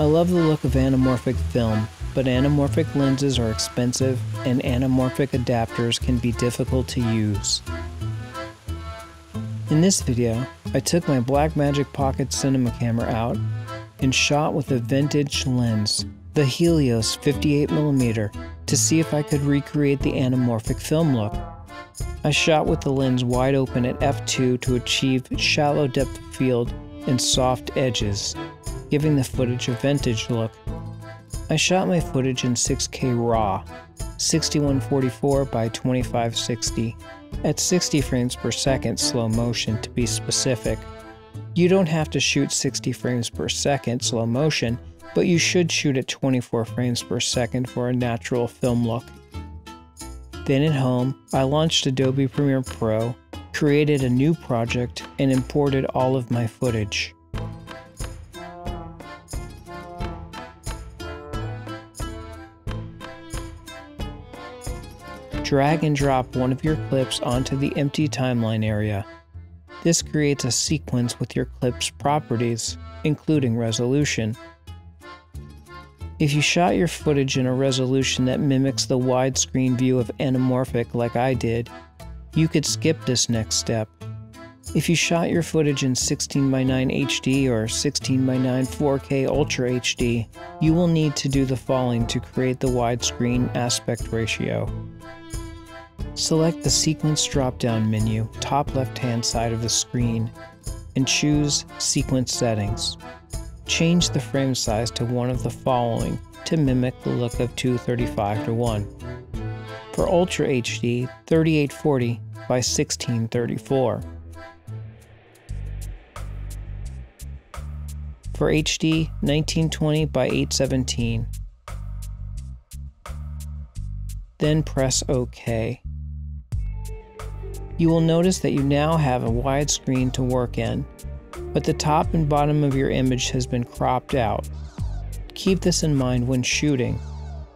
I love the look of anamorphic film, but anamorphic lenses are expensive and anamorphic adapters can be difficult to use. In this video, I took my Blackmagic Pocket Cinema Camera out and shot with a vintage lens, the Helios 58mm, to see if I could recreate the anamorphic film look. I shot with the lens wide open at f2 to achieve shallow depth of field and soft edges, giving the footage a vintage look. I shot my footage in 6K RAW, 6144 by 2560, at 60 frames per second slow motion to be specific. You don't have to shoot 60 frames per second slow motion, but you should shoot at 24 frames per second for a natural film look. Then at home, I launched Adobe Premiere Pro, created a new project, and imported all of my footage. Drag and drop one of your clips onto the empty timeline area. This creates a sequence with your clip's properties, including resolution. If you shot your footage in a resolution that mimics the widescreen view of anamorphic like I did, you could skip this next step. If you shot your footage in 16:9 HD or 16:9 4K Ultra HD, you will need to do the following to create the widescreen aspect ratio. Select the Sequence drop-down menu, top left-hand side of the screen, and choose Sequence Settings. Change the frame size to one of the following to mimic the look of 235:1. For Ultra HD, 3840 by 1634. For HD, 1920 by 817. Then press OK. You will notice that you now have a wide screen to work in, but the top and bottom of your image has been cropped out. Keep this in mind when shooting.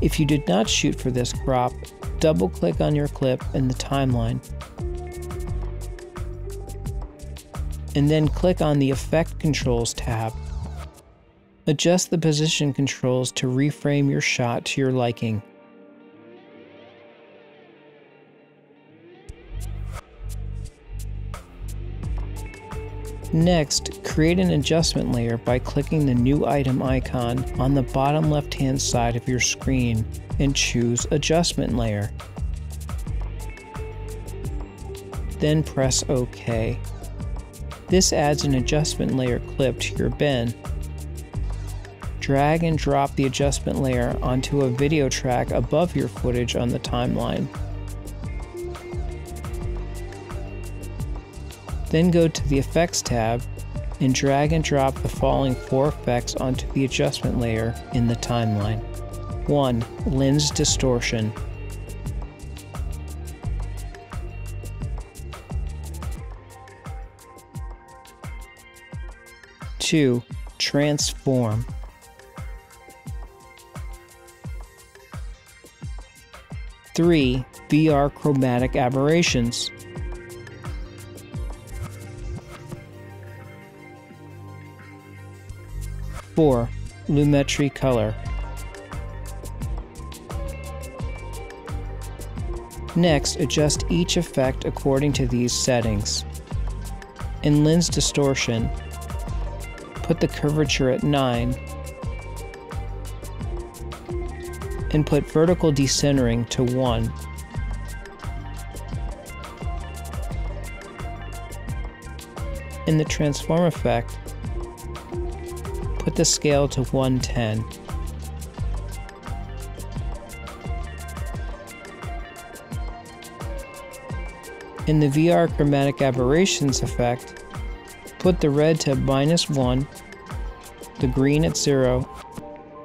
If you did not shoot for this crop, double-click on your clip in the timeline, and then click on the Effect Controls tab. Adjust the position controls to reframe your shot to your liking. Next, create an adjustment layer by clicking the new item icon on the bottom left-hand side of your screen and choose Adjustment Layer. Then press OK. This adds an adjustment layer clip to your bin. Drag and drop the adjustment layer onto a video track above your footage on the timeline. Then go to the Effects tab and drag and drop the following four effects onto the adjustment layer in the timeline. 1. Lens Distortion. 2. Transform. 3. VR Chromatic Aberrations. 4. LUMETRI Color. Next, adjust each effect according to these settings. In Lens Distortion, put the curvature at 9 and put vertical decentering to 1. In the Transform effect, put the scale to 110. In the VR Chromatic Aberrations effect, put the red to -1, the green at 0,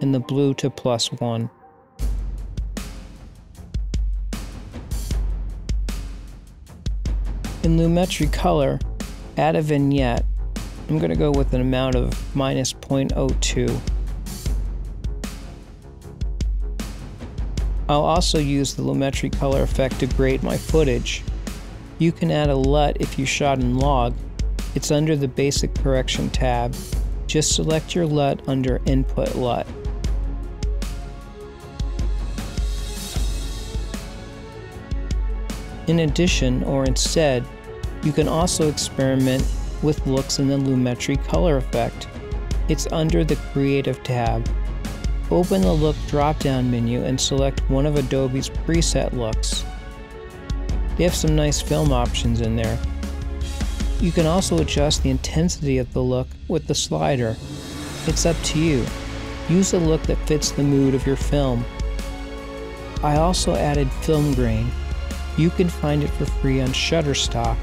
and the blue to +1. In LUMETRI Color, add a vignette. I'm going to go with an amount of -0.02. I'll also use the LUMETRI Color effect to grade my footage. You can add a LUT if you shot in log. It's under the Basic Correction tab, Just select your LUT under Input LUT. In addition, or instead, you can also experiment with looks in the LUMETRI color effect. It's under the Creative tab. Open the Look drop-down menu and select one of Adobe's preset looks. They have some nice film options in there. You can also adjust the intensity of the look with the slider. It's up to you. Use a look that fits the mood of your film. I also added film grain. You can find it for free on Shutterstock.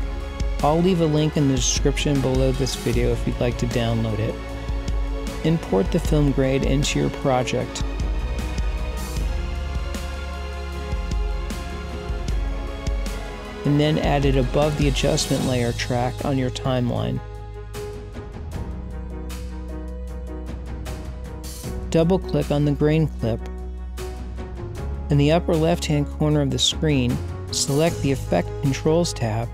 I'll leave a link in the description below this video if you'd like to download it. Import the film grain into your project. And then add it above the adjustment layer track on your timeline. Double-click on the grain clip. In the upper left-hand corner of the screen, select the Effect Controls tab.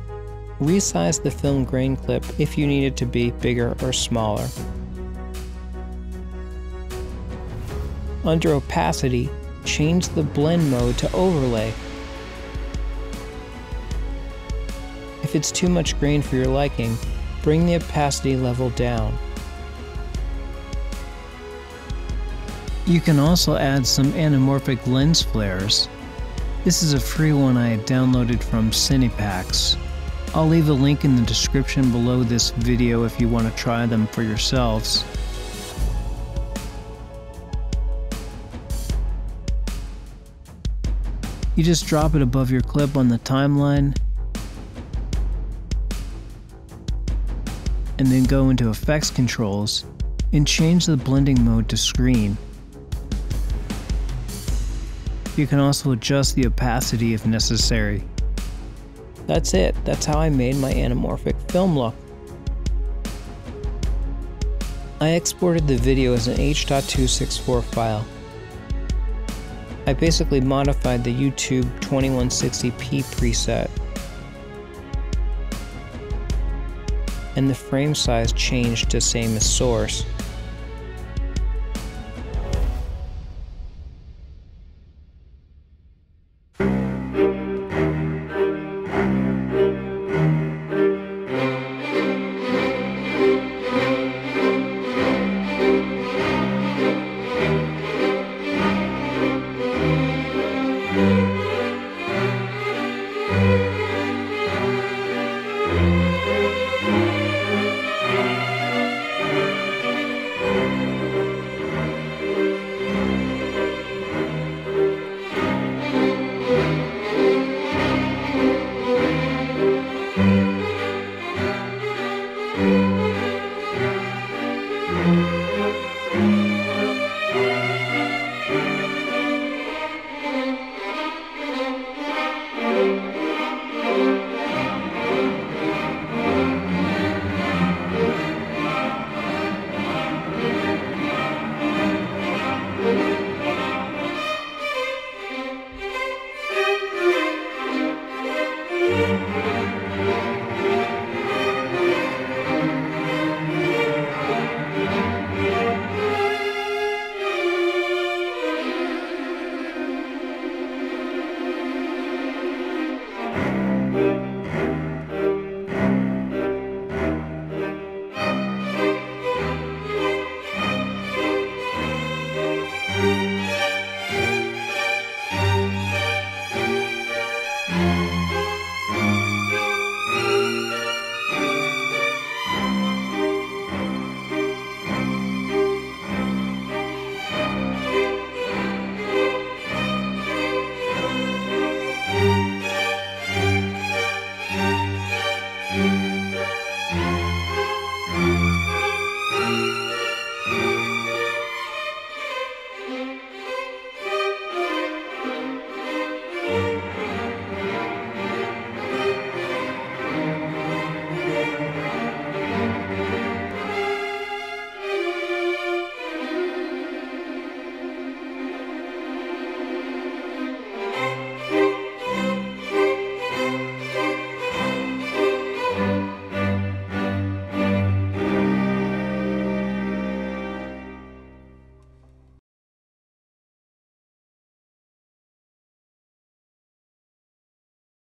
Resize the film grain clip if you need it to be bigger or smaller. Under Opacity, change the Blend mode to Overlay. If it's too much grain for your liking, bring the opacity level down. You can also add some anamorphic lens flares. This is a free one I had downloaded from CinePacks. I'll leave a link in the description below this video if you want to try them for yourselves. You just drop it above your clip on the timeline, and then go into Effects Controls and change the blending mode to Screen. You can also adjust the opacity if necessary. That's it. That's how I made my anamorphic film look. I exported the video as an H.264 file. I basically modified the YouTube 2160p preset, and the frame size changed to same as source.